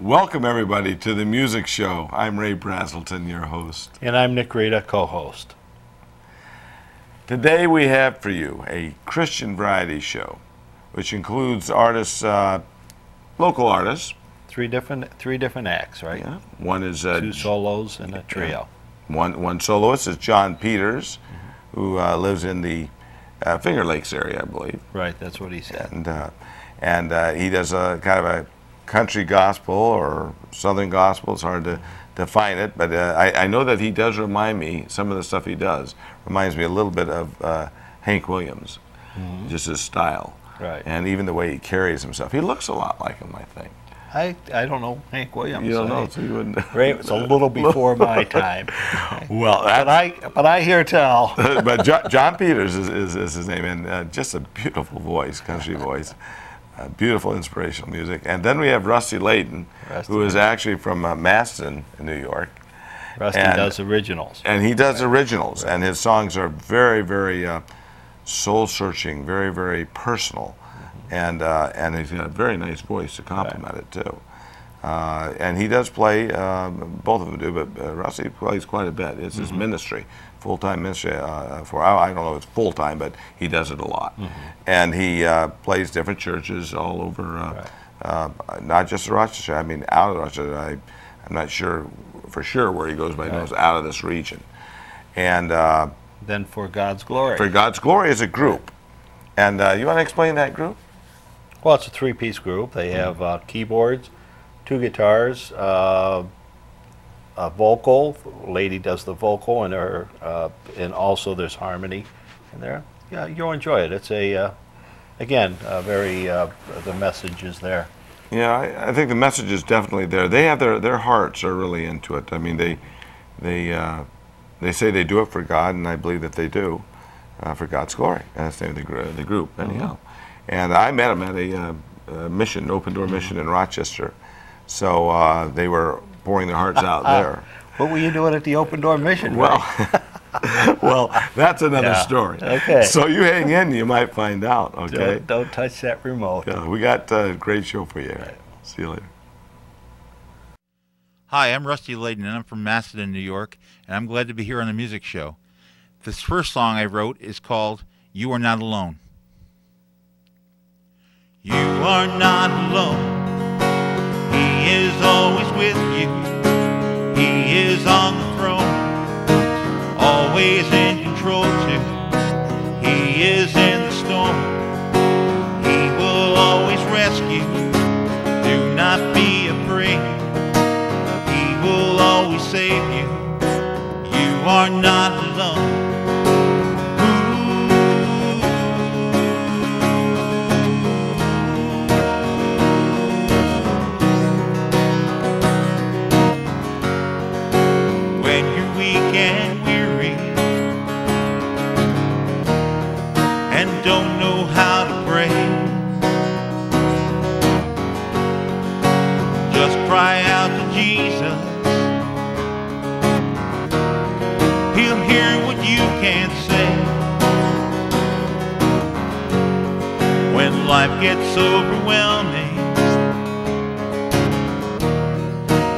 Welcome, everybody, to the music show. I'm Ray Braselton, your host. And I'm Nick Reda, co-host. Today we have for you a Christian variety show, which includes artists, local artists. Three different acts, right? Yeah. One is two solos and a trio. Yeah. One soloist is John Peters, who lives in the Finger Lakes area, I believe. Right, that's what he said. And he does a kind of a country gospel or southern gospel. It's hard to define it, but I know that he does remind me, some of the stuff he does reminds me a little bit of Hank Williams, just his style, right? And even the way he carries himself. He looks a lot like him, I think. I don't know Hank Williams. You don't know, so you wouldn't. Ray, it was a little before my time. Well, but I hear tell. But John Peters is his name, and just a beautiful voice, country voice. Beautiful inspirational music. And then we have Rusty Leyden, who is actually from Macedon, New York. Rusty does originals. And he does originals, and his songs are very, very soul-searching, very, very personal. And he's got a very nice voice to complement it, too. And he does play, both of them do, but Rusty plays quite a bit. It's his ministry, full-time ministry. I don't know if it's full-time, but he does it a lot. And he plays different churches all over, not just Rochester, I mean out of Rochester. I'm not sure for sure where he goes, but he knows out of this region. And then For God's Glory. For God's Glory is a group. And you want to explain that group? Well, it's a three-piece group. They have keyboards, two guitars, a vocal. Lady does the vocal, and her, and also there's harmony in there. Yeah, you'll enjoy it. It's a, again, a very the message is there. Yeah, I think the message is definitely there. They have their hearts are really into it. I mean, they say they do it for God, and I believe that they do. For God's Glory. That's the name of the group, anyhow. And I met them at a mission, Open Door Mission in Rochester. So they were pouring their hearts out there. What were you doing at the Open Door Mission? Well, well, that's another story. Okay. So you hang in, you might find out, okay? Don't touch that remote. Yeah, we got a great show for you. Right. See you later. Hi, I'm Rusty Leyden, and I'm from Macedon, New York, and I'm glad to be here on the music show. This first song I wrote is called You Are Not Alone. You are not alone. He is always with you. He is on the throne, always in control too. He is in the storm. He will always rescue you. Do not be afraid. He will always save you. You are not alone. Life gets overwhelming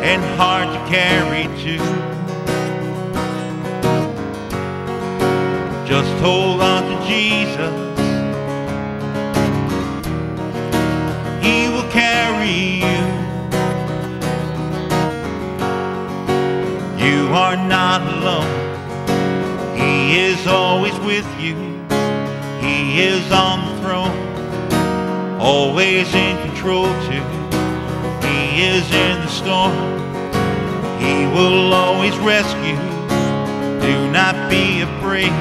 and hard to carry too. Just hold on to Jesus. He will carry you. You are not alone. He is always with you. He is on the throne, always in control too. He is in the storm. He will always rescue. Do not be afraid.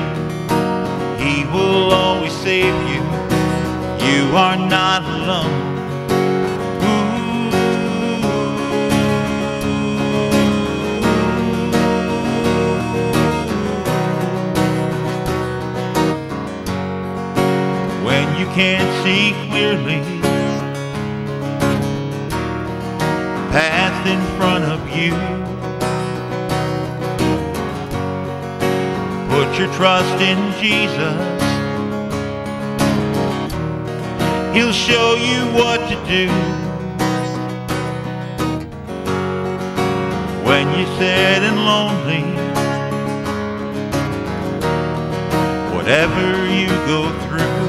He will always save you. You are not alone. You can't see clearly the path in front of you. Put your trust in Jesus. He'll show you what to do. when you're sad and lonely. Whatever you go through,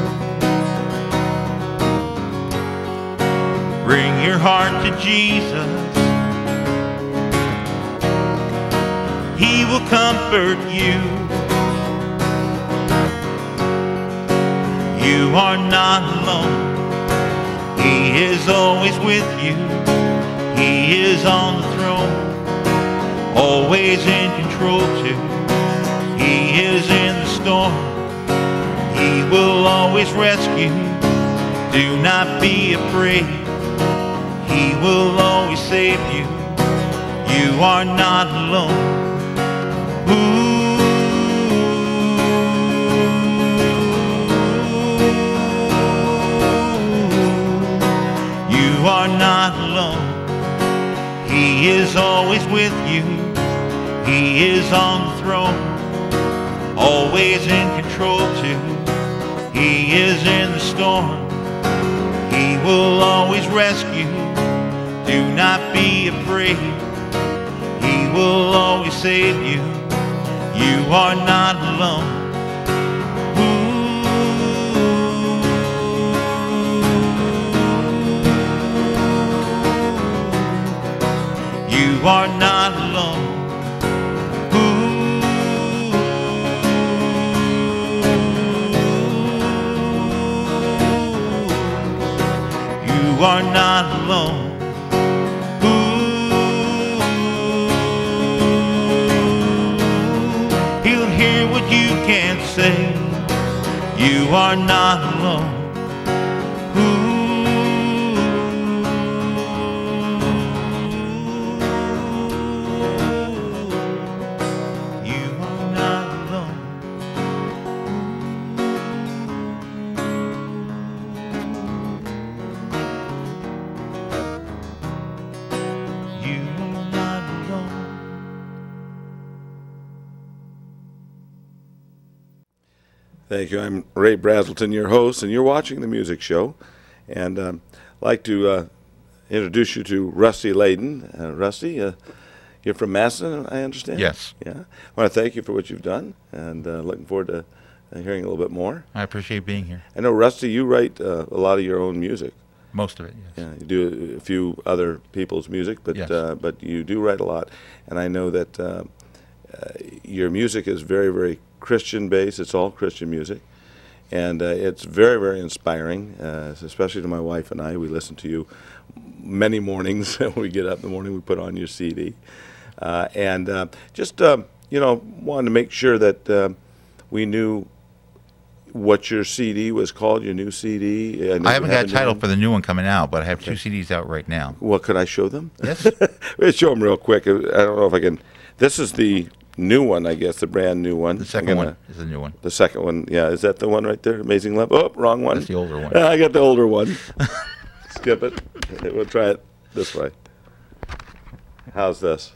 bring your heart to Jesus. He will comfort you. You are not alone. He is always with you. He is on the throne, always in control too. He is in the storm. He will always rescue. Do not be afraid. He will always save you. You are not alone. You are not alone. He is always with you. He is on the throne, always in control too. He is in the storm. He will always rescue. Do not be afraid. He will always save you. You are not alone. You are not alone. Ooh, you are not alone. Ooh, he'll hear what you can't say. You are not alone. Thank you. I'm Ray Braselton, your host, and you're watching The Music Show. And I'd like to introduce you to Rusty Leyden. Rusty, you're from Macedon, I understand? Yes. Yeah. I want to thank you for what you've done, and looking forward to hearing a little bit more. I appreciate being here. I know, Rusty, you write a lot of your own music. Most of it, yes. Yeah, you do a few other people's music, but, yes. But you do write a lot. And I know that your music is very, very Christian based. It's all Christian music, and it's very, very inspiring, especially to my wife and I. We listen to you many mornings. We get up in the morning, we put on your CD, and just you know, wanted to make sure that we knew what your CD was called, your new CD. I haven't got a title for the new one coming out, but I have 2 CDs out right now. Well, could I show them? Yes. Let's show them real quick. I don't know if I can. This is the new one, I guess, the brand new one. The second one is the new one. The second one, yeah. Is that the one right there, Amazing Love? Oh, wrong one. That's the older one. I got the older one. Skip it. We'll try it this way. How's this?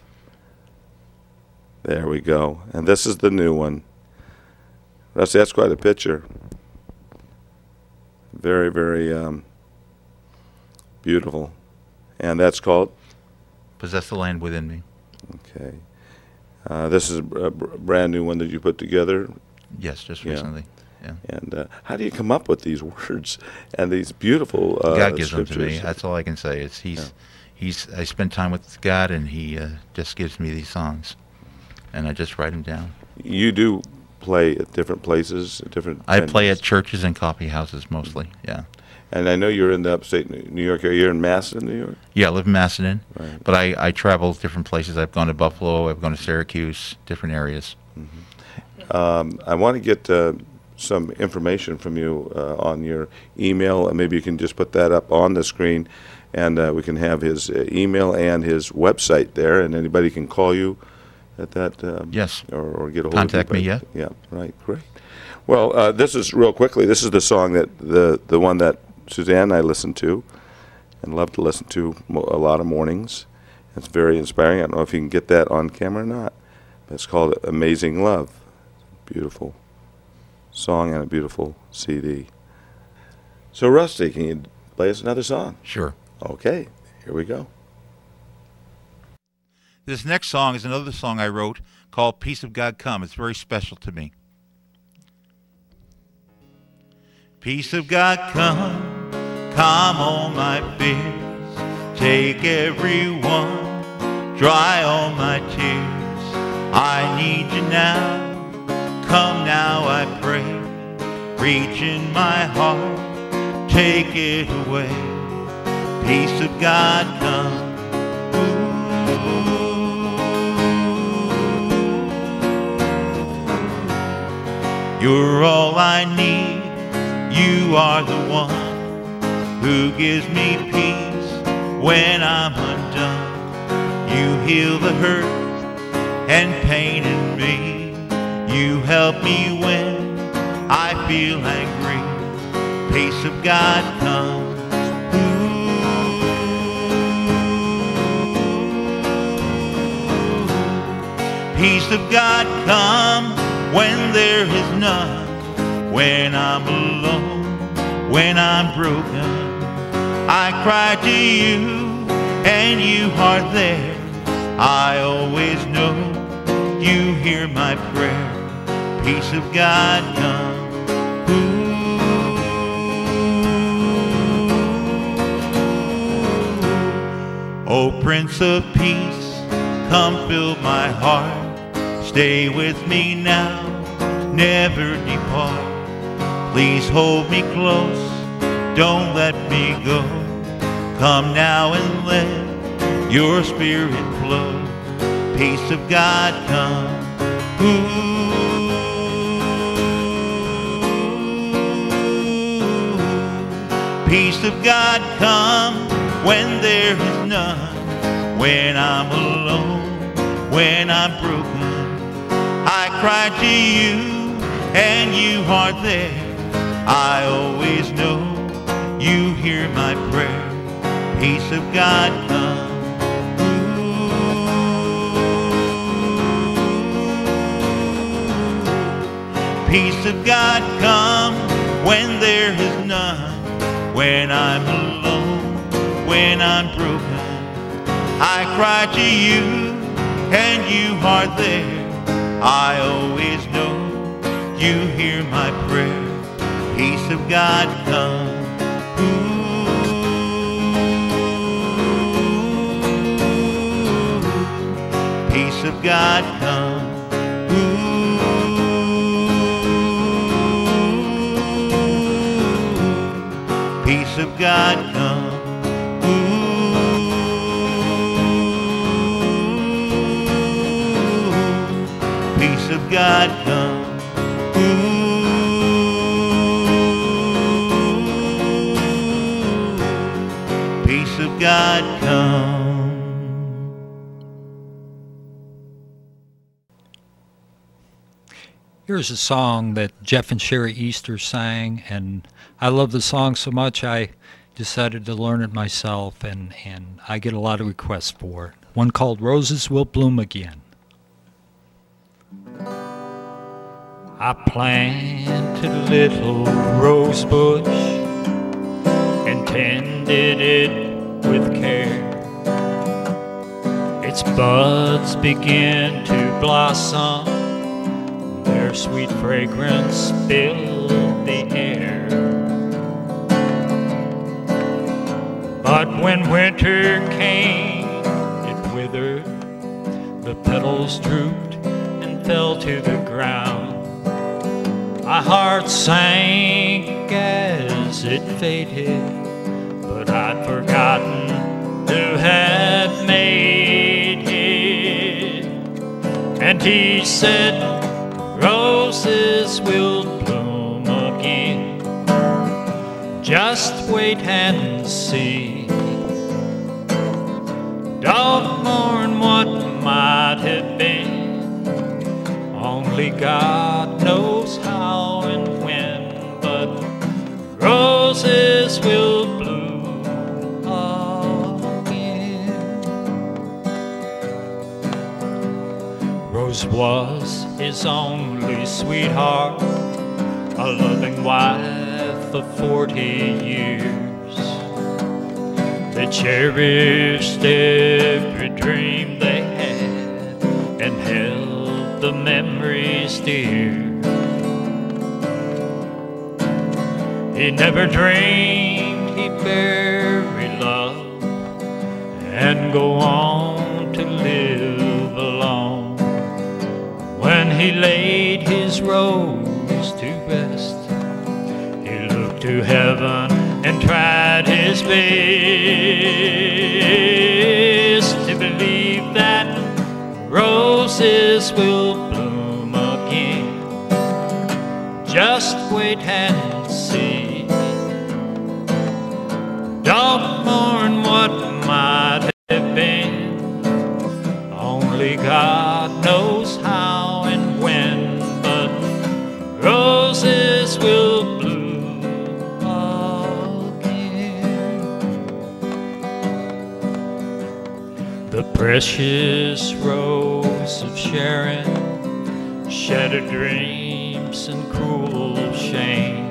There we go. And this is the new one. That's quite a picture. Very, very beautiful. And that's called? Possess the Land Within Me. Okay. This is a brand new one that you put together? Yes, just recently. Yeah. And how do you come up with these words and these beautiful God gives scriptures? Them to me. That's all I can say. It's I spend time with God, and He just gives me these songs, and I just write them down. You do play at different places, at different. I play at churches and coffee houses mostly. Yeah. And I know you're in the upstate New York area. You're in Macedon, New York? Yeah, I live in Macedon. Right. But I travel to different places. I've gone to Buffalo. I've gone to Syracuse, different areas. Mm-hmm. I want to get some information from you on your email. Maybe you can just put that up on the screen, and we can have his email and his website there, and anybody can call you at that? Yes. Or get a hold Contact of you. Contact me, yeah. Yeah, right, great. Well, this is, real quickly, this is the song that, the one that Suzanne and I listen to and love to listen to a lot of mornings. It's very inspiring. I don't know if you can get that on camera or not, but it's called Amazing Love. Beautiful song and a beautiful CD. So, Rusty, can you play us another song? Sure. Okay, here we go. This next song is another song I wrote called Peace of God Come. It's very special to me. Peace of God come, calm all my fears, take every one, dry all my tears. I need you now, come now I pray, reach in my heart, take it away. Peace of God come. You're all I need, you are the one who gives me peace when I'm undone. You heal the hurt and pain in me, you help me when I feel angry. Peace of God come. Ooh. Peace of God come. When there is none, when I'm alone, when I'm broken, I cry to you and you are there. I always know you hear my prayer. Peace of God come. Ooh. Oh, Prince of Peace, come fill my heart. Stay with me now, never depart. Please hold me close, don't let me go. Come now and let your spirit flow. Peace of God come. Ooh. Peace of God come when there is none, when I'm alone, when I'm broken. I cry to you, and you are there. I always know you hear my prayer. Peace of God come. Ooh. Peace of God come when there is none, when I'm alone, when I'm broken. I cry to you, and you are there. I always know you hear my prayer. Peace of God come. Ooh. Peace of God come. Ooh. Peace of God come. God come. Ooh, peace of God come. Here's a song that Jeff and Sherry Easter sang, and I love the song so much I decided to learn it myself, and I get a lot of requests for it. One called Roses Will Bloom Again. I planted a little rose bush and tended it with care. Its buds began to blossom, their sweet fragrance filled the air. But when winter came, it withered, the petals drooped and fell to the ground. My heart sank as it faded, but I'd forgotten who had made it. And he said, roses will bloom again. Just wait and see. Don't mourn what might have been. Only God knows how. Roses will bloom again. Rose was his only sweetheart, a loving wife for 40 years. They cherished every dream they had, memories dear. He never dreamed he'd bury love and go on to live alone. When he laid his rose to rest, he looked to heaven and tried his best to believe that roses will bloom again. Just wait and see. Don't mourn what might have been. Only God knows how and when, but roses will bloom again. The precious rose of sharing, shattered dreams and cruel shame,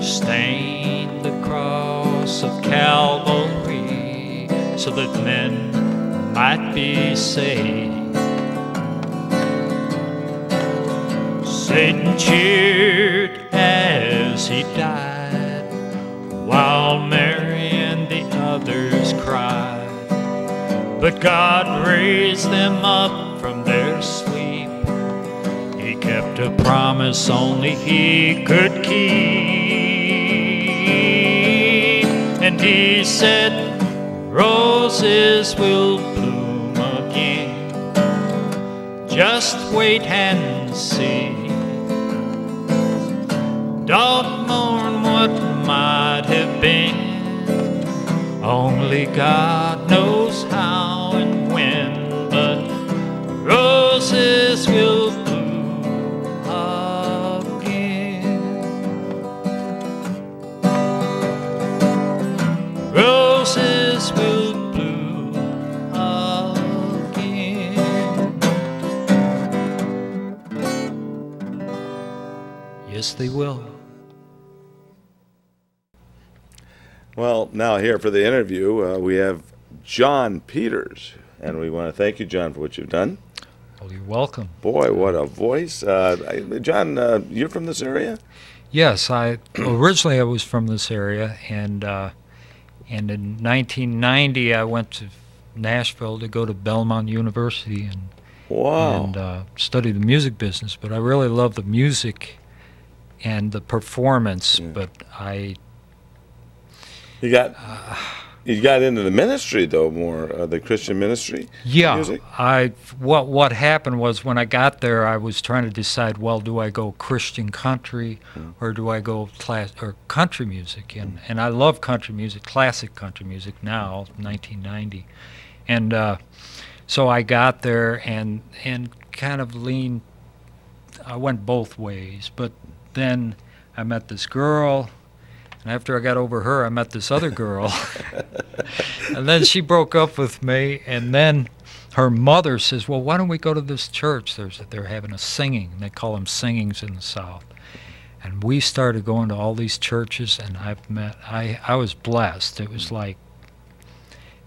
stained the cross of Calvary so that men might be saved. Satan cheered as he died, while Mary and the others cried. But God raised them up from their sleep. He kept a promise only He could keep. And He said, roses will bloom again. Just wait and see. Don't mourn what might have been. Only God knows how and when, but roses will bloom again. Roses will bloom again. Yes, they will. Well, now here for the interview, we have John Peters, and we want to thank you, John, for what you've done. Oh, you're welcome. Boy, what a voice. John, you're from this area? Yes, originally I was from this area, and in 1990 I went to Nashville to go to Belmont University and, wow. And study the music business, but I really love the music and the performance, yeah. But I... You got into the ministry though, more the Christian ministry. Yeah, music. What happened was when I got there, I was trying to decide, well, do I go Christian country, mm. or do I go class or country music? And mm. and I love country music, classic country music now, 1990, and so I got there and kind of leaned. I went both ways, but then I met this girl. And after I got over her, I met this other girl. And then she broke up with me. And then her mother says, well, why don't we go to this church? They're having a singing. They call them singings in the South. And we started going to all these churches. And I was blessed. It was like,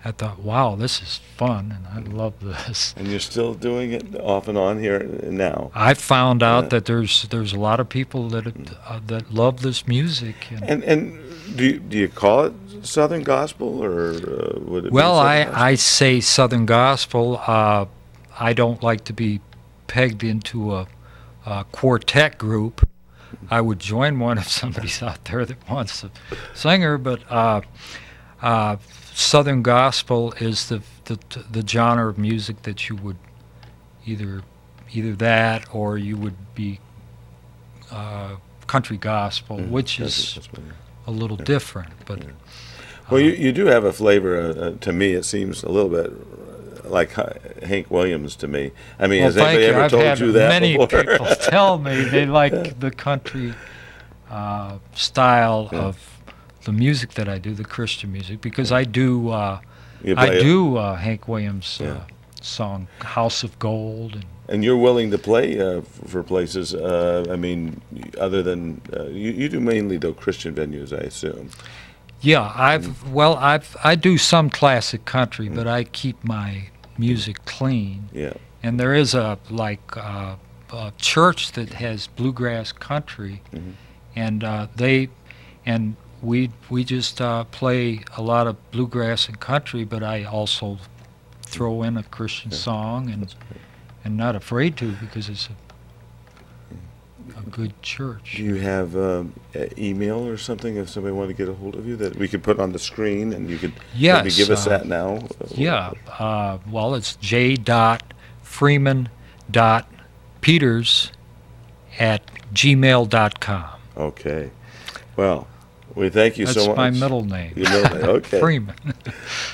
I thought, wow, this is fun, and I love this. And you're still doing it off and on here now. I found out that there's a lot of people that love this music. And do you call it Southern Gospel, or would it? Well, I say Southern Gospel. I don't like to be pegged into a quartet group. I would join one if somebody's out there that wants a singer, but. Southern Gospel is the genre of music that you would either that or you would be country gospel, mm-hmm. which is a little yeah. different. But yeah. Well, you do have a flavor. To me, it seems a little bit like Hank Williams to me. I mean, well, has anybody ever I've told you that many before? People tell me they like the country style yeah. of. The music that I do, the Christian music, because I do Hank Williams yeah. Song "House of Gold," and you're willing to play for places. I mean, other than you do mainly though Christian venues, I assume. Yeah, I do some classic country, but I keep my music clean. Yeah, And there is a church that has bluegrass country, mm-hmm. and we just play a lot of bluegrass and country, but I also throw in a Christian song, and not afraid to, because it's a good church. Do you have an email or something if somebody wanted to get a hold of you that we could put on the screen, and you could maybe give us that now? Yeah. Well, it's j.freeman.peters@gmail.com. Okay. Well, we thank you so much. That's my middle name. Your middle name. Okay. Freeman.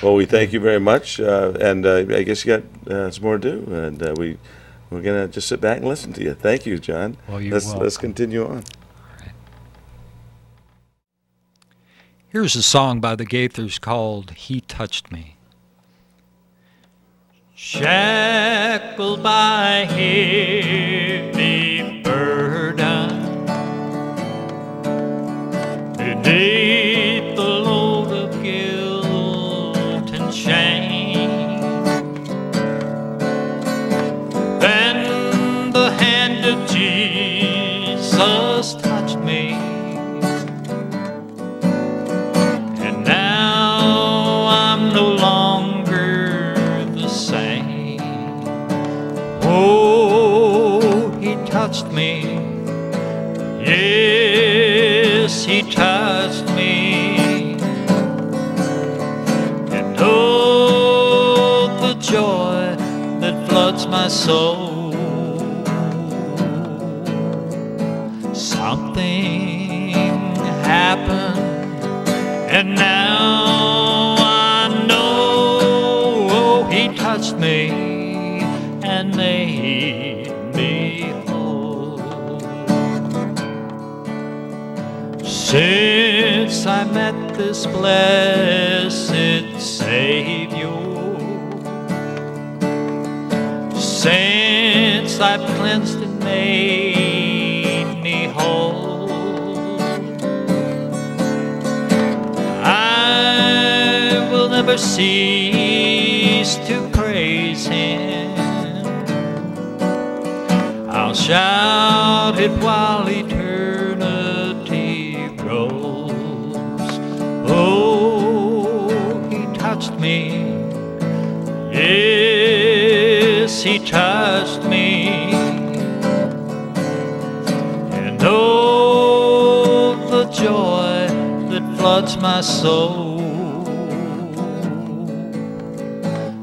Well, we thank you very much, and I guess you got some more to do, and we're going to just sit back and listen to you. Thank you, John. Well, you're welcome. Let's continue on. All right. Here's a song by the Gaithers called "He Touched Me." Shackled by heavy burden, beneath the load of guilt and shame, Jesus touched me, and now I'm no longer the same. Oh, he touched me, yes, he touched me, and oh, the joy that floods my soul. Something happened, and now I know, oh, he touched me and made me whole. Since I met this blessed Savior, since I've cleansed and made whole, I will never cease to praise him. I'll shout it while eternity grows. Oh, he touched me, yes, he touched me. Oh, the joy that floods my soul.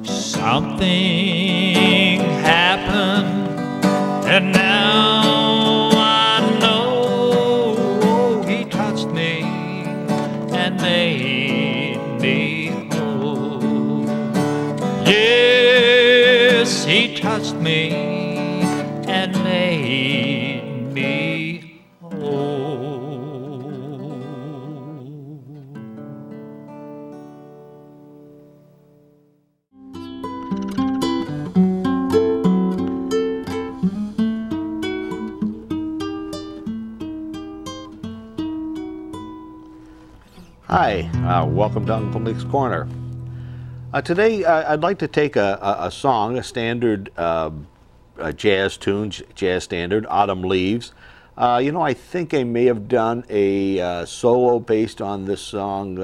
Something happened, and now I know, oh, he touched me and made me whole. Yes, he touched me and made me. Hi, welcome to Uncle Nick's Corner. Today I'd like to take a song, a standard jazz tune, jazz standard, "Autumn Leaves." You know, I think I may have done a solo based on this song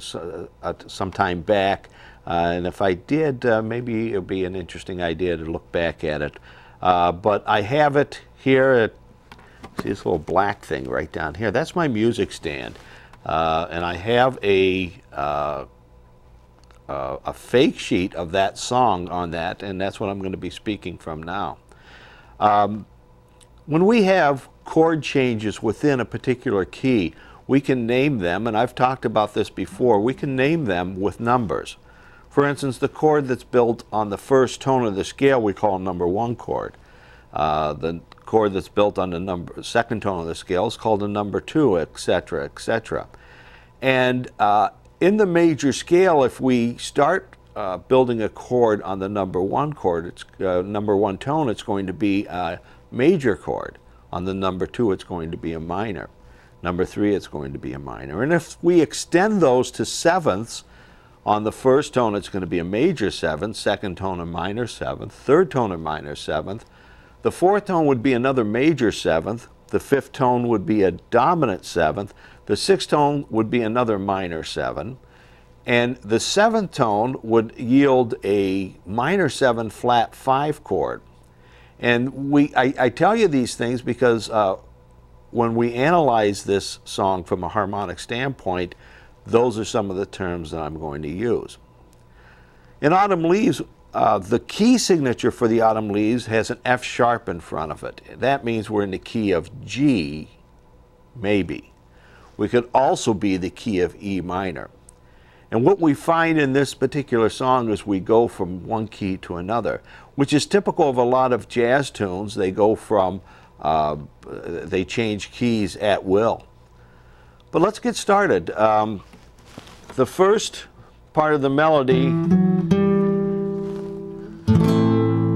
some time back, and if I did, maybe it would be an interesting idea to look back at it. But I have it here, see this little black thing right down here? That's my music stand. And I have a fake sheet of that song on that, and that's what I'm going to be speaking from now. When we have chord changes within a particular key, we can name them, and I've talked about this before, we can name them with numbers. For instance, the chord that's built on the first tone of the scale we call number one chord. The chord that's built on the second tone of the scale is called a number two, etc., etc. And in the major scale, if we start building a chord on the number one chord, it's number one tone, it's going to be a major chord. On the number two, it's going to be a minor. Number three, it's going to be a minor. And if we extend those to sevenths, On the first tone, it's going to be a major seventh, second tone a minor seventh, third tone a minor seventh. The fourth tone would be another major seventh. The fifth tone would be a dominant seventh. The sixth tone would be another minor seven. And the seventh tone would yield a minor seven flat five chord. And I tell you these things because when we analyze this song from a harmonic standpoint, those are some of the terms that I'm going to use. In Autumn Leaves, the key signature for the Autumn Leaves has an F sharp in front of it. That means we're in the key of G, maybe. We could also be the key of E minor. And what we find in this particular song is we go from one key to another, which is typical of a lot of jazz tunes. They go from, they change keys at will. But let's get started. The first part of the melody,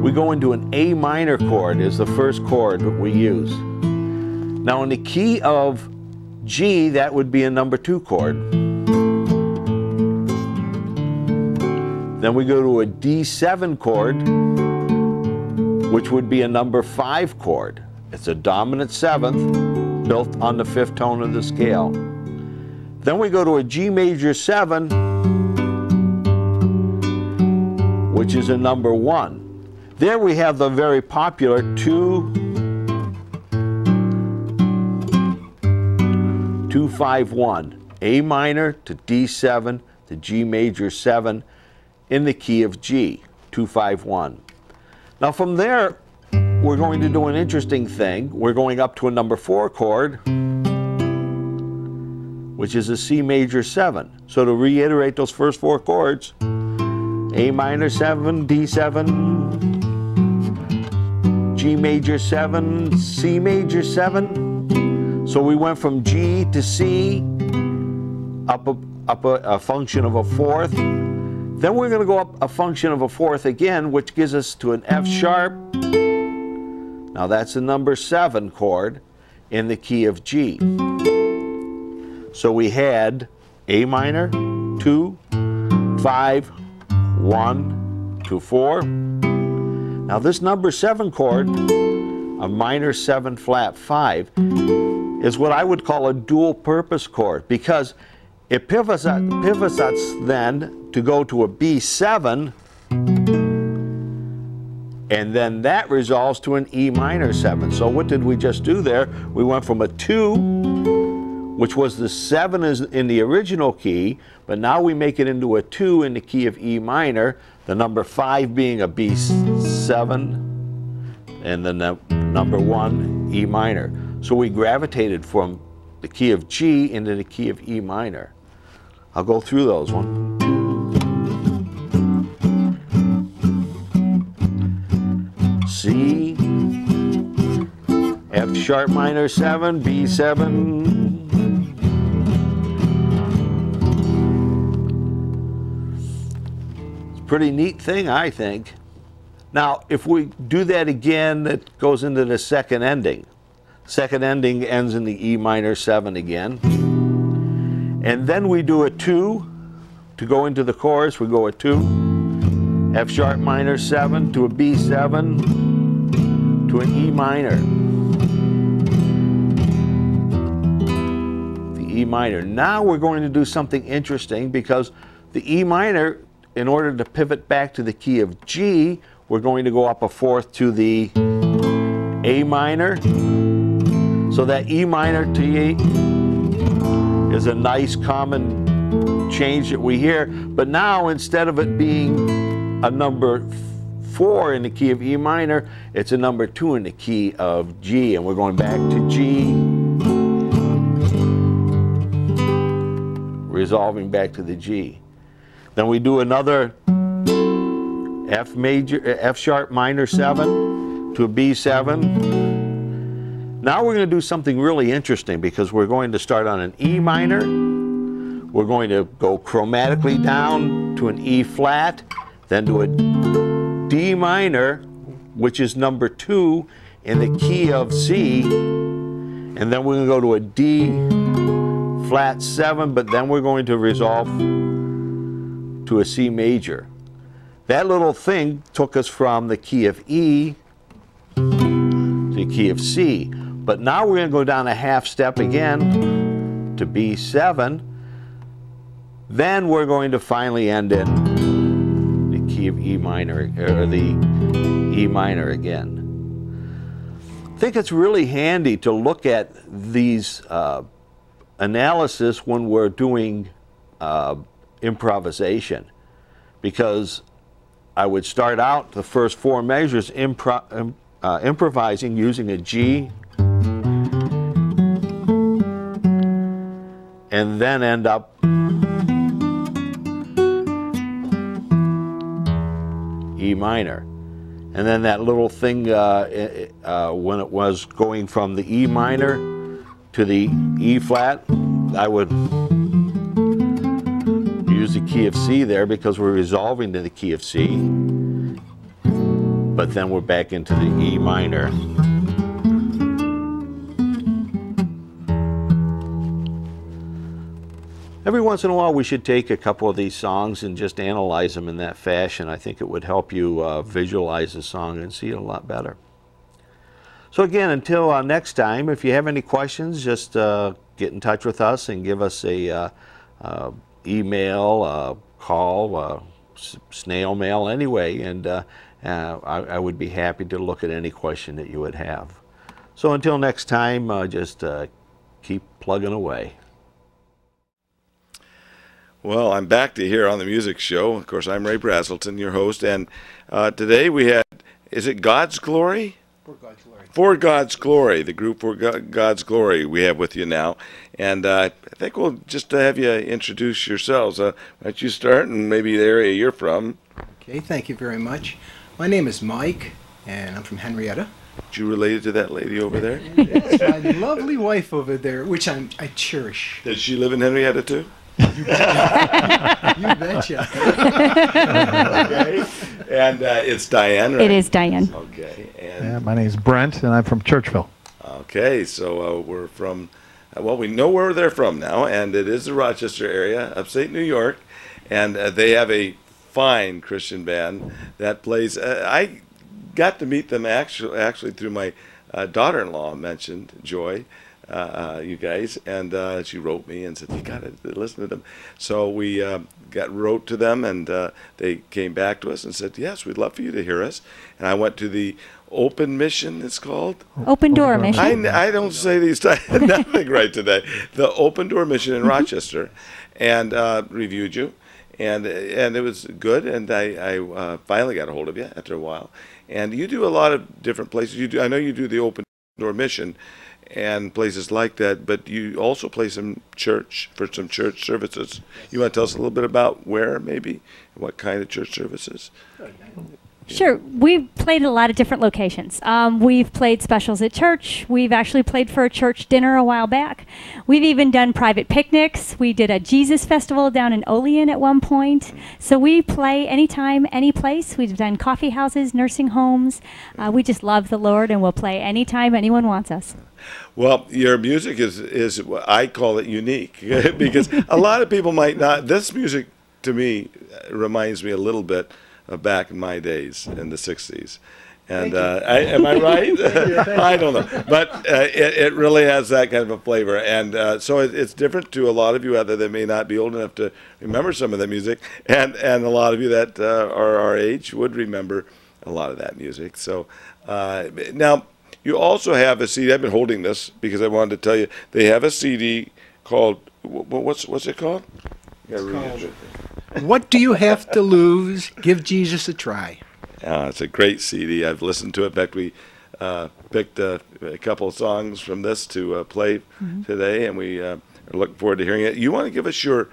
we go into an A minor chord is the first chord that we use. Now in the key of G, that would be a number 2 chord. Then we go to a D7 chord, which would be a number 5 chord. It's a dominant 7th, built on the 5th tone of the scale. Then we go to a G major 7, which is a number 1. There we have the very popular 2-5-1, A minor to D7 to G major 7 in the key of G, 2-5-1. Now from there, we're going to do an interesting thing. We're going up to a number 4 chord, which is a C major 7. So to reiterate those first 4 chords, A minor 7, D7, G major 7, C major 7. So we went from G to C, up a function of a 4th. Then we're going to go up a function of a 4th again, which gives us to an F sharp. Now that's the number 7 chord in the key of G. So we had A minor, 2, 5, 1, 2, 4. Now this number 7 chord, a minor 7 flat 5, is what I would call a dual purpose chord, because it pivots us then to go to a B7, and then that resolves to an E minor 7. So what did we just do there? We went from a 2, which was the 7 is in the original key, but now we make it into a 2 in the key of E minor, the number 5 being a B7, and the number 1 E minor. So we gravitated from the key of G into the key of E minor. I'll go through those. 1, 2. C, F sharp minor 7, B7. It's a pretty neat thing, I think. Now, if we do that again, it goes into the second ending. Second ending ends in the E minor 7 again. And then we do a 2. To go into the chorus, we go a 2. F sharp minor 7 to a B7. To an E minor. The E minor. Now we're going to do something interesting, because the E minor, in order to pivot back to the key of G, we're going to go up a 4th to the A minor. So that E minor to E is a nice common change that we hear, but now instead of it being a number 4 in the key of E minor, it's a number 2 in the key of G, and we're going back to G, resolving back to the G. Then we do another F sharp minor 7 to a B7. Now we're going to do something really interesting, because we're going to start on an E minor. We're going to go chromatically down to an E flat, then to a D minor, which is number 2 in the key of C, and then we're going to go to a D flat 7, but then we're going to resolve to a C major. That little thing took us from the key of E to the key of C. But now we're going to go down a half step again to B7. Then we're going to finally end in the key of E minor, or the E minor again. I think it's really handy to look at these analysis when we're doing improvisation, because I would start out the first four measures improvising using a G and then end up E minor. And then that little thing, when it was going from the E minor to the E flat, I would use the key of C there because we're resolving to the key of C. But then we're back into the E minor. Every once in a while we should take a couple of these songs and just analyze them in that fashion. I think it would help you visualize the song and see it a lot better. So again, until next time, if you have any questions, just get in touch with us and give us a email, call, snail mail anyway, and I would be happy to look at any question that you would have. So until next time, just keep plugging away. Well, I'm back to here on the music show. Of course, I'm Ray Braselton, your host, and today we had, is it God's Glory? For God's Glory. For God's Glory, the group For God's Glory we have with you now. And I think we'll just have you introduce yourselves. Why don't you start, and maybe the area you're from. Okay, thank you very much. My name is Mike, and I'm from Henrietta. You related to that lady over there? It's my lovely wife over there, which I cherish. Does she live in Henrietta, too? You betcha. You betcha. Okay. And it's Diane, right? It is Diane. Okay. And my name is Brent, and I'm from Churchville. Okay, so we're from, well, we know where they're from now, and it is the Rochester area, upstate New York, and they have a fine Christian band that plays. I got to meet them actually through my daughter-in-law mentioned, Joy. You guys, and she wrote me and said, you gotta listen to them. So we wrote to them, and they came back to us and said, yes, we'd love for you to hear us. And I went to the Open Mission, it's called? Open Door Mission. I don't say these nothing right today. The Open Door Mission in Rochester, and reviewed you, and it was good, and I finally got a hold of you after a while. And you do a lot of different places. You do, I know you do the Open Door Mission and places like that, but you also play some church services. You want to tell us a little bit about where, maybe, and what kind of church services? Sure. We've played a lot of different locations. We've played specials at church. We've actually played for a church dinner a while back. We've even done private picnics. We did a Jesus festival down in Olean at one point. So we play anytime, any place. We've done coffee houses, nursing homes. We just love the Lord, and we'll play anytime anyone wants us. Well, your music is I call it unique, because a lot of people might not. This music, to me, reminds me a little bit back in my days in the 60s. And am I right? I don't know. But it really has that kind of a flavor. And so it's different to a lot of you out there that may not be old enough to remember some of the music. And a lot of you that are our age would remember a lot of that music. So now you also have a CD. I've been holding this because I wanted to tell you. They have a CD called, what's it called? It's called What Do You Have to Lose? Give Jesus a Try. It's a great CD. I've listened to it. In fact, we picked a couple of songs from this to play today, and we are looking forward to hearing it. You want to give us your,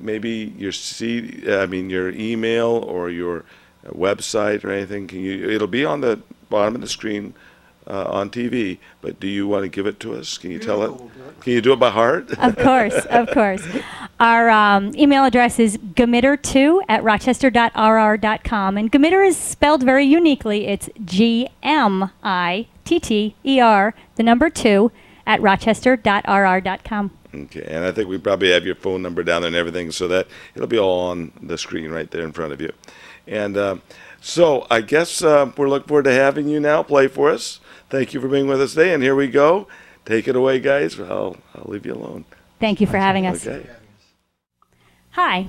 maybe your CD, I mean your email or your website or anything? Can you? It'll be on the bottom of the screen on TV, but do you want to give it to us? Can you tell it? Can you do it by heart? Of course, of course. Our email address is gmitter2@rochester.rr.com, and Gmitter is spelled very uniquely. It's G-M-I-T-T-E-R, the number 2, @rochester.rr.com. Okay, and I think we probably have your phone number down there and everything, so that it'll be all on the screen right there in front of you. And so I guess we're looking forward to having you now play for us. Thank you for being with us today, and here we go. Take it away, guys. I'll leave you alone. Thank you for having us. Okay. Hi.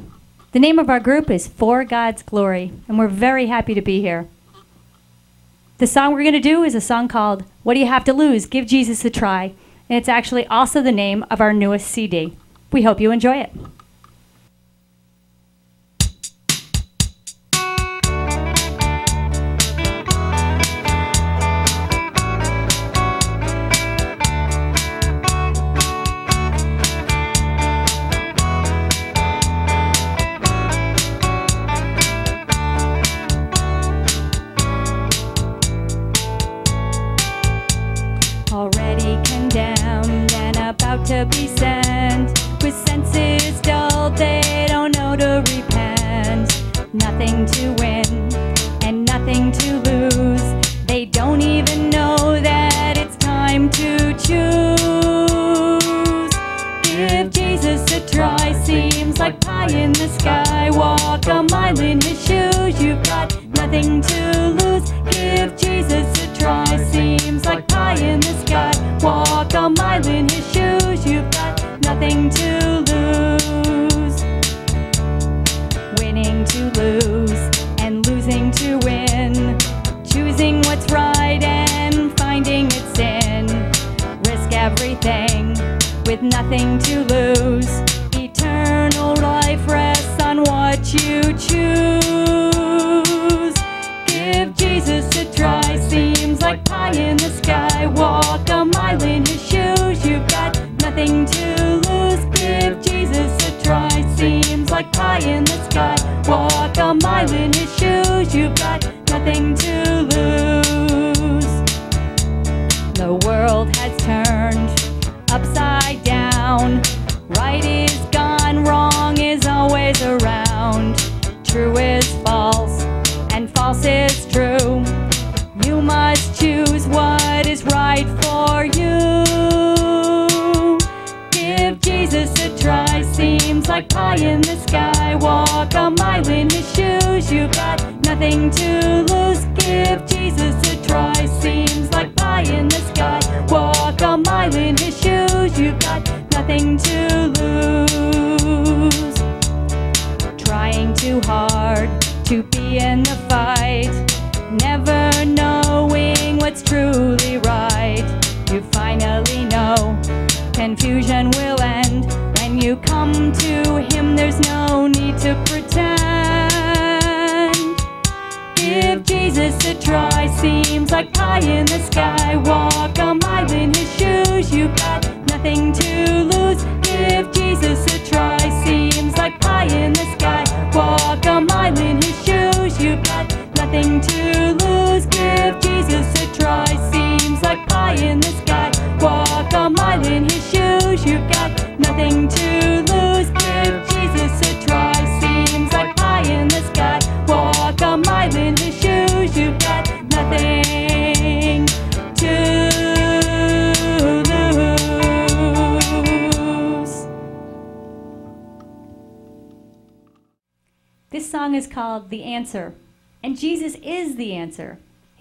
The name of our group is For God's Glory, and we're very happy to be here. The song we're going to do is a song called What Do You Have to Lose? Give Jesus a Try. And it's actually also the name of our newest CD. We hope you enjoy it.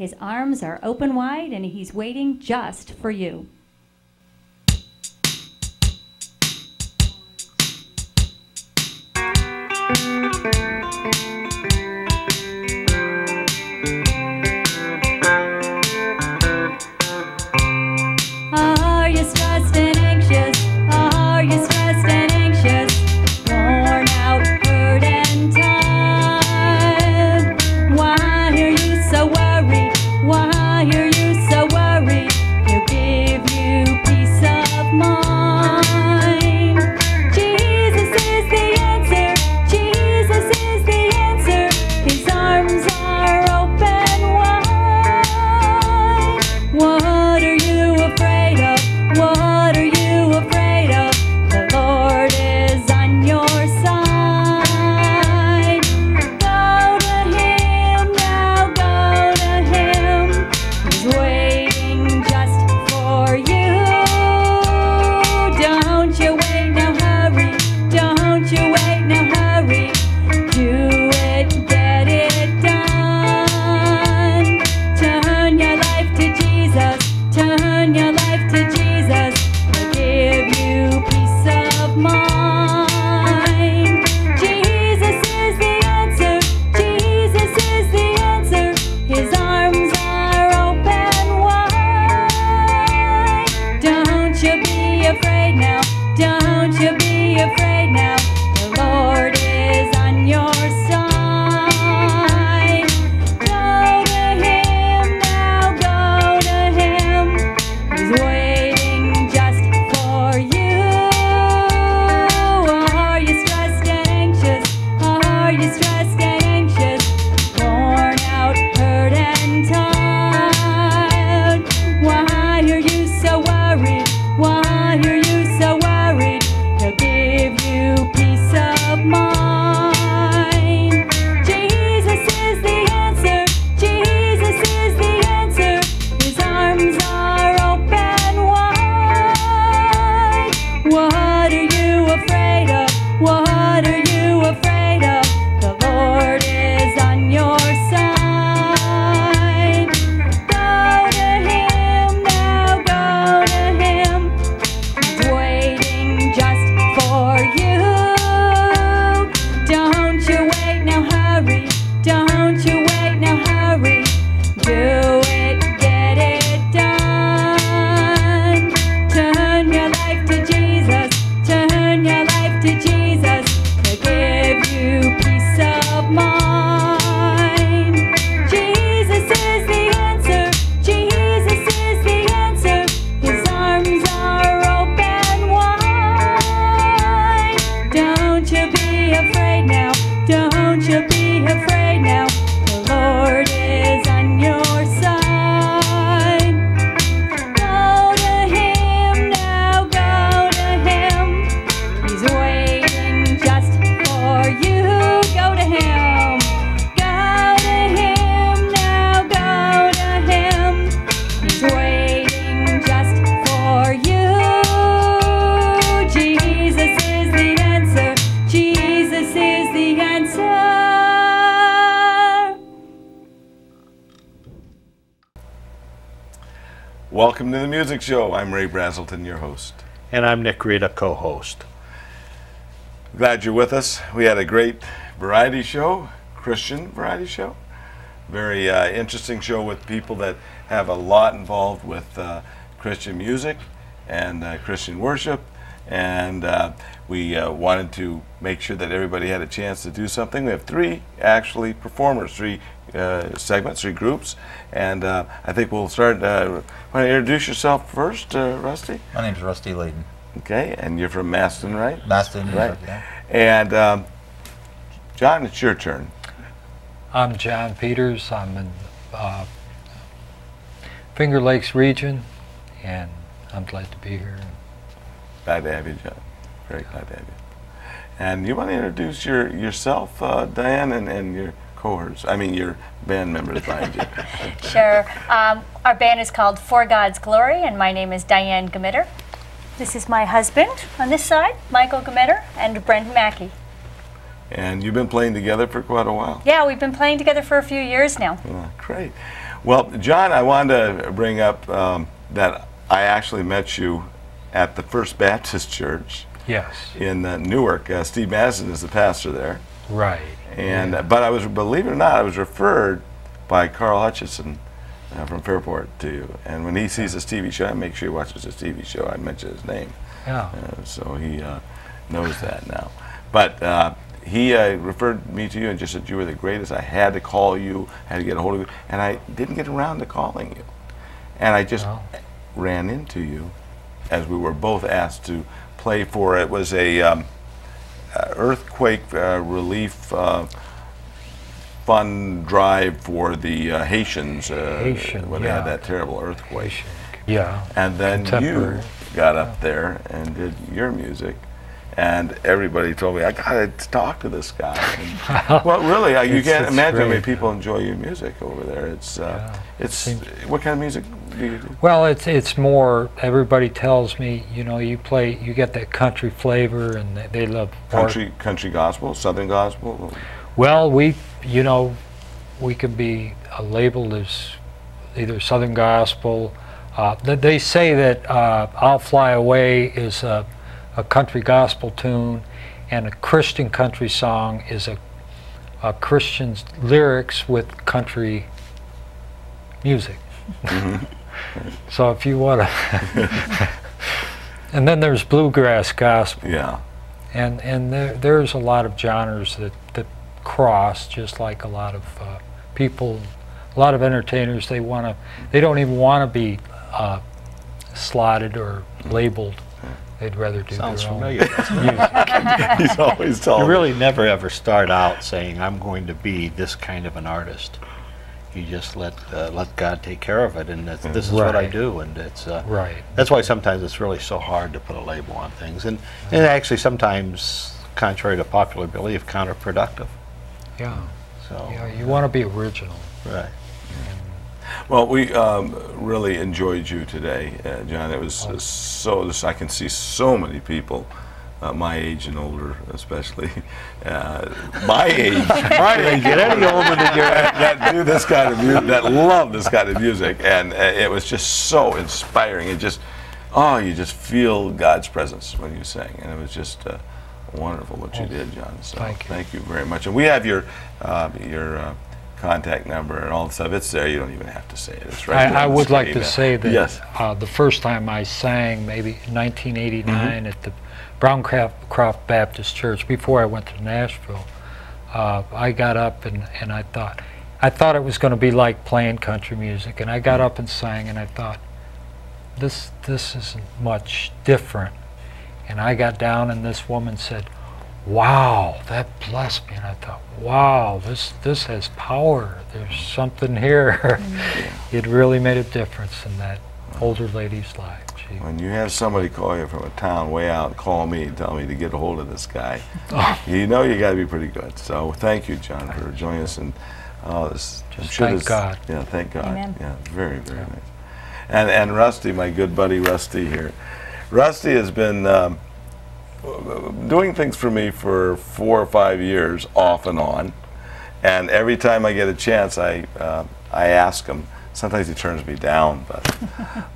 His arms are open wide, and he's waiting just for you. Are you stressed and anxious? Are you stressed and anxious? Worn out, hurt, and tired. Why are you so worried? Why are you so worried? You give me Welcome to the Music Show. I'm Ray Braselton, your host. And I'm Nick Reda, co-host. Glad you're with us. We had a great variety show, Christian variety show. Very interesting show with people that have a lot involved with Christian music and Christian worship. And we wanted to make sure that everybody had a chance to do something. We have three segments, three groups, and I think we'll start. Want to introduce yourself first, Rusty? My name's Rusty Leyden. Okay, and you're from Macedon, right? Macedon, right? Yeah. And John, it's your turn. I'm John Peters. I'm in Finger Lakes region, and I'm glad to be here. Glad to have you, John. Very glad to have you. And you want to introduce yourself, Diane, and your cohorts, I mean your band members behind you. Sure. Our band is called For God's Glory, and my name is Diane Gmitter. This is my husband on this side, Michael Gmitter, and Brent Mackey. And you've been playing together for quite a while. Yeah, we've been playing together for a few years now. Great. Well, John, I wanted to bring up that I actually met you at the First Baptist Church. Yes. In Newark. Steve Madison is the pastor there. Right. And yeah. But I was, believe it or not, I was referred by Carl Hutchinson from Fairport to you. And when he sees this TV show, I make sure he watches this TV show. I mention his name. Yeah. So he knows that now. But he referred me to you and just said you were the greatest. I had to call you. I had to get a hold of you. And I didn't get around to calling you. And I just ran into you as we were both asked to play for it. Was a earthquake relief fund drive for the Haitians when they had that terrible earthquake. And then you got up there and did your music, and everybody told me, I gotta talk to this guy. And, well, really, you can't imagine how many people enjoy your music over there. It's what kind of music do you do? Well, it's more, everybody tells me, you know, you play, you get that country flavor, and they love country art. Country gospel, Southern gospel. Well, we, you know, we could be labeled as either Southern gospel. They say that "I'll Fly Away" is a country gospel tune, and a Christian country song is a Christian lyrics with country music. So if you want to, and then there's bluegrass gospel. Yeah. And there's a lot of genres that cross, just like a lot of people, a lot of entertainers. They they don't even want to be slotted or labeled. They'd rather do their own music. He's always told you really never ever start out saying, I'm going to be this kind of an artist. You just let God take care of it, and this is what I do, and it's that's why sometimes it's really so hard to put a label on things, and actually sometimes, contrary to popular belief, counterproductive. Yeah. So you want to be original. Right. Well, we really enjoyed you today, John. It was I can see so many people, my age and older, especially my age, and any older than you, that do this kind of music, that love this kind of music, and it was just so inspiring. It just, you just feel God's presence when you sing, and it was just wonderful what you did, John. So thank you very much, and we have your contact number and all the stuff. It's there. You don't even have to say it. It's right there. I would like to say that the first time I sang, maybe in 1989, at the Browncroft Baptist Church, before I went to Nashville, I got up and I thought it was going to be like playing country music, and I got up and sang, and I thought, this isn't much different. And I got down, and this woman said, wow, that blessed me, and I thought, wow, this has power. There's something here. It really made a difference in that older lady's life. She, when you have somebody call you from a town way out, call me and tell me to get a hold of this guy, you know you got to be pretty good. So thank you, John, for joining us, and thank God. Yeah, thank God. Amen. Yeah, very, very nice. And Rusty, my good buddy Rusty here. Rusty has been doing things for me for 4 or 5 years, off and on, and every time I get a chance, I ask him Sometimes he turns me down, but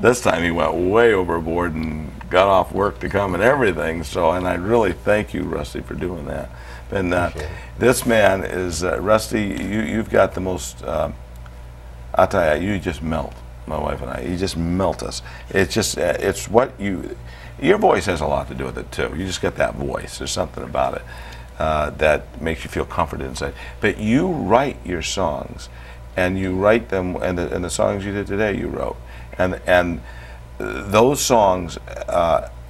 this time he went way overboard and got off work to come and everything. So, and I really thank you, Rusty, for doing that. And this man is, Rusty, you've got the most, I'll tell you, you just melt, my wife and I. You just melt us. It's just, it's what you, your voice has a lot to do with it, too. You just got that voice. There's something about it that makes you feel comforted inside. But you write your songs, and you write them, and the songs you did today you wrote. And those songs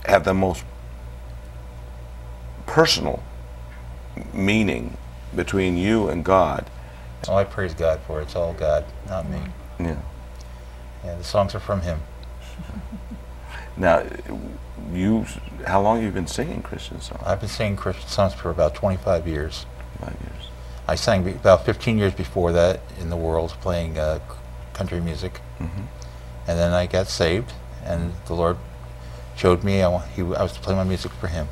have the most personal meaning between you and God. Oh, I praise God for it. It's all God, not me. Yeah. Yeah, the songs are from Him. Now, you, how long have you been singing Christian songs? I've been singing Christian songs for about 25 years. 5 years. I sang about 15 years before that in the world, playing country music. Mm-hmm. And then I got saved, and the Lord showed me I was to play my music for Him.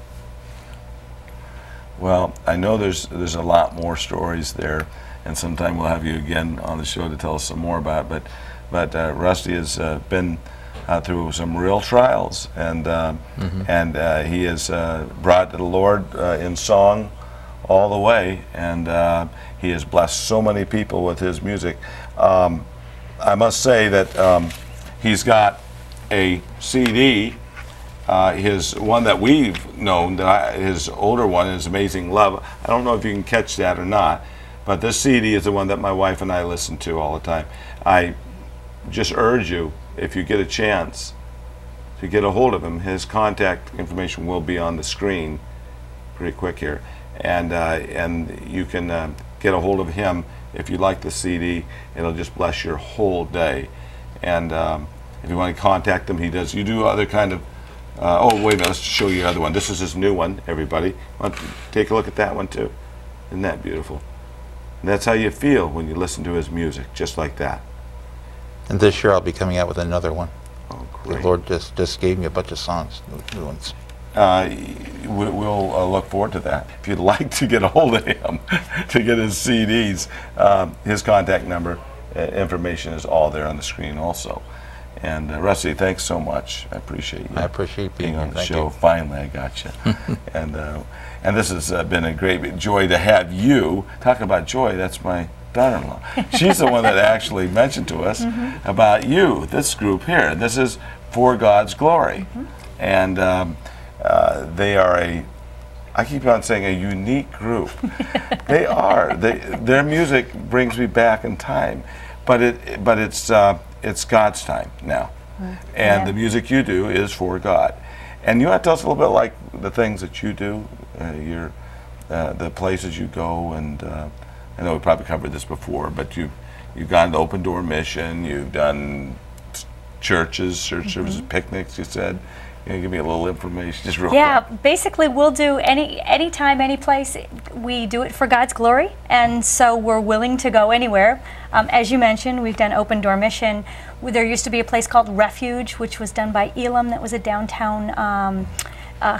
Well, I know there's a lot more stories there, and sometime we'll have you again on the show to tell us some more about it. But Rusty has been through some real trials, and he has brought the Lord in song all the way, and he has blessed so many people with his music. I must say that he's got a CD. His one that we've known, his older one, is Amazing Love. I don't know if you can catch that or not, but this CD is the one that my wife and I listen to all the time. I just urge you, if you get a chance, to get a hold of him. His contact information will be on the screen pretty quick here, and you can get a hold of him if you like the CD. It'll just bless your whole day. And if you want to contact him, he does. You do other kind of oh, wait a minute, let's show you the other one. This is his new one, everybody. Take a look at that one, too. Isn't that beautiful? And that's how you feel when you listen to his music, just like that. And this year I'll be coming out with another one. Oh, great. The Lord just gave me a bunch of songs, new ones. We'll look forward to that. If you'd like to get a hold of him to get his CDs, his contact number information is all there on the screen also. And Rusty, thanks so much. I appreciate you. I appreciate being on the show. You. Finally, I got you. And this has been a great joy to have you. Talking about joy, that's my daughter-in-law. She's the one that actually mentioned to us about you, this group here. This is For God's Glory. And they are I keep on saying a unique group. They are. Their music brings me back in time. But it's God's time now, and the music you do is for God. And you want to tell us a little bit like the things that you do, the places you go, and I know we probably covered this before, but you've gone to Open Door Mission, you've done churches, church services, picnics. You said, you know, give me a little information, just real quick. Yeah, basically we'll do any time, any place. We do it for God's glory, and so we're willing to go anywhere. As you mentioned, we've done Open Door Mission. There used to be a place called Refuge, which was done by Elam. That was a downtown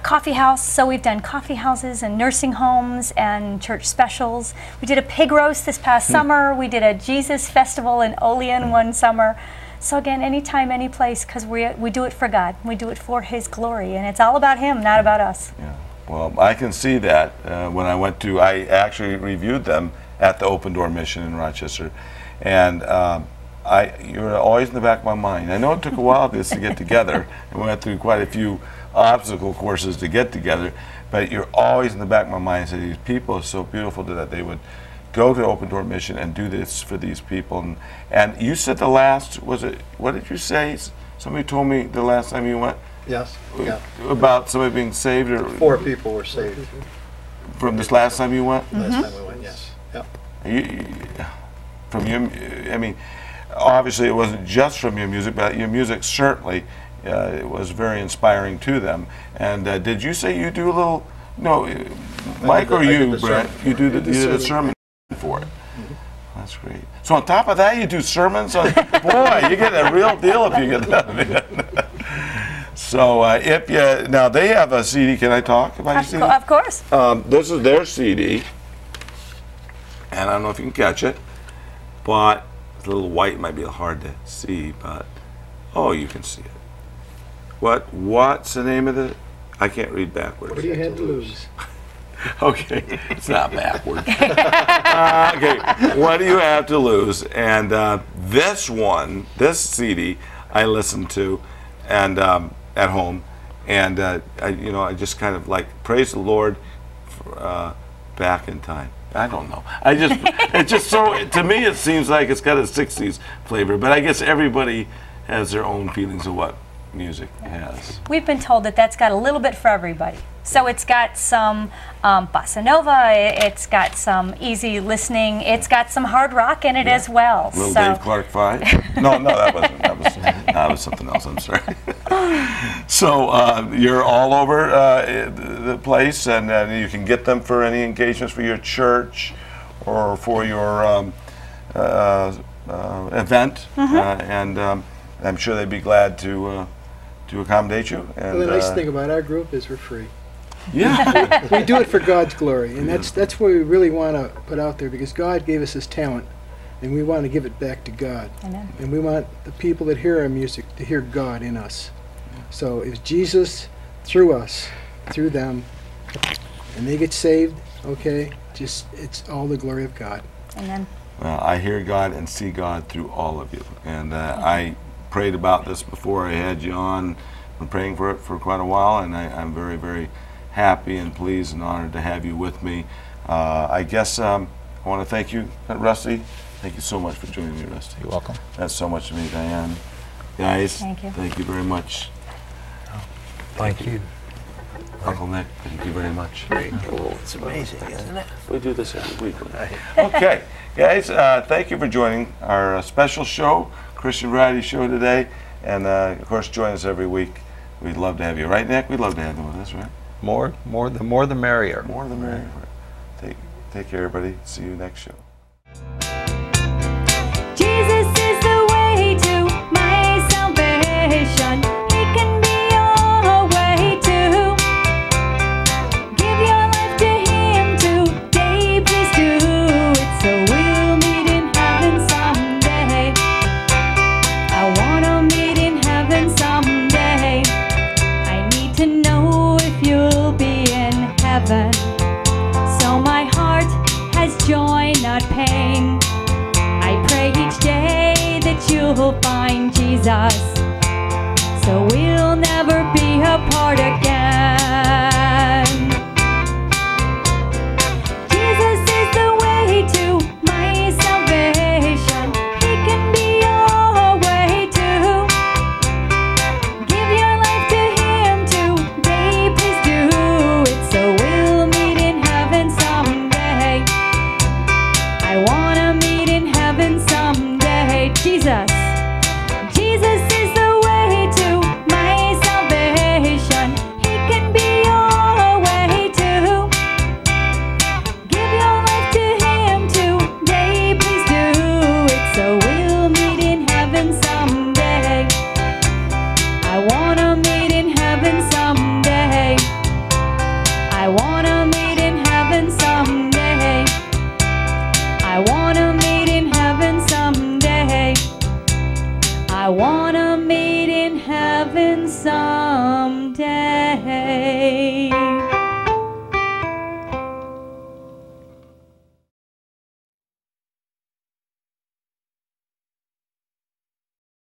coffee house. So we've done coffee houses and nursing homes and church specials. We did a pig roast this past summer. We did a Jesus festival in Olean one summer. So again, anytime, any place, because we do it for God. We do it for His glory, and it's all about Him, not about us. Yeah. Well, I can see that when I went to, I actually reviewed them at the Open Door Mission in Rochester, and you were always in the back of my mind. I know it took a while for us to get together, and we went through quite a few obstacle courses to get together, but you're always in the back of my mind. So these people are so beautiful that they would go to Open Door Mission and do this for these people. And you said the last, was it, what did you say? Somebody told me the last time you went? Yes. About somebody being saved? Or 4 people were saved. From this last time you went? Last time we went, yes. Yep. I mean, obviously it wasn't just from your music, but your music certainly it was very inspiring to them. And did you say you do a little, Mike or you, Brent, you do the sermon for it. That's great. So on top of that, you do sermons? Boy, you get a real deal if you get that. So if you, now they have a CD. Can I talk about your CD? Of course. This is their CD, and I don't know if you can catch it, but The little white might be hard to see, but oh, you can see it. What's the name of it? I can't read backwards. What do you have to lose? Okay, it's not backwards. Okay, what do you have to lose? And this one, this CD, I listened to, and at home, and I just kind of like praise the Lord for, back in time. I don't know. It's just so, to me, it seems like it's got a 60s flavor, but I guess everybody has their own feelings of what music has. We've been told that that's got a little bit for everybody. So it's got some bossa nova, it's got some easy listening, it's got some hard rock in it as well. Little Dave Clark Five? No, that was something else, I'm sorry. So you're all over the place, and you can get them for any engagements for your church or for your event, and I'm sure they'd be glad to accommodate you. And well, the nice thing about our group is we're free. Yeah. We do it for God's glory, and that's what we really want to put out there, because God gave us His talent, and we want to give it back to God. Amen. And we want the people that hear our music to hear God in us. So if Jesus through us, through them, and they get saved, okay, just it's all the glory of God. Amen. Well, I hear God and see God through all of you, and I prayed about this before I had you on. Been praying for it for quite a while, and I'm very, very happy and pleased and honored to have you with me. I guess I want to thank you, Rusty. Thank you so much for joining me, Rusty. You're welcome. That's so much to me, Diane. Guys, thank you very much. Thank you. Uncle Nick, thank you very much. Very cool. It's amazing, isn't it? We do this every week. Okay, guys, thank you for joining our special show, Christian Variety Show today, and of course, join us every week. We'd love to have you, right, Nick? We'd love to have you with us, right? More the merrier. More the merrier. Take care, everybody. See you next show. Jesus is the way to my salvation. He can be your way to give your life to Him today. Please do it so we'll meet in heaven someday. I wanna meet in heaven someday. I need to know if you'll be in heaven. So my heart has joy, not pain. I pray each day that you'll find Jesus, so we'll never be apart again. Jesus is the way to my salvation. He can be your way to give your life to Him today. Please do it so we'll meet in heaven someday. I wanna meet in heaven someday. Jesus, Jesus is the way to my salvation. He can be your way to give your life to Him today. Please do it so we'll meet in heaven someday. I wanna meet in heaven someday. I wanna meet in heaven someday. I wanna meet in heaven someday. I wanna meet in heaven someday.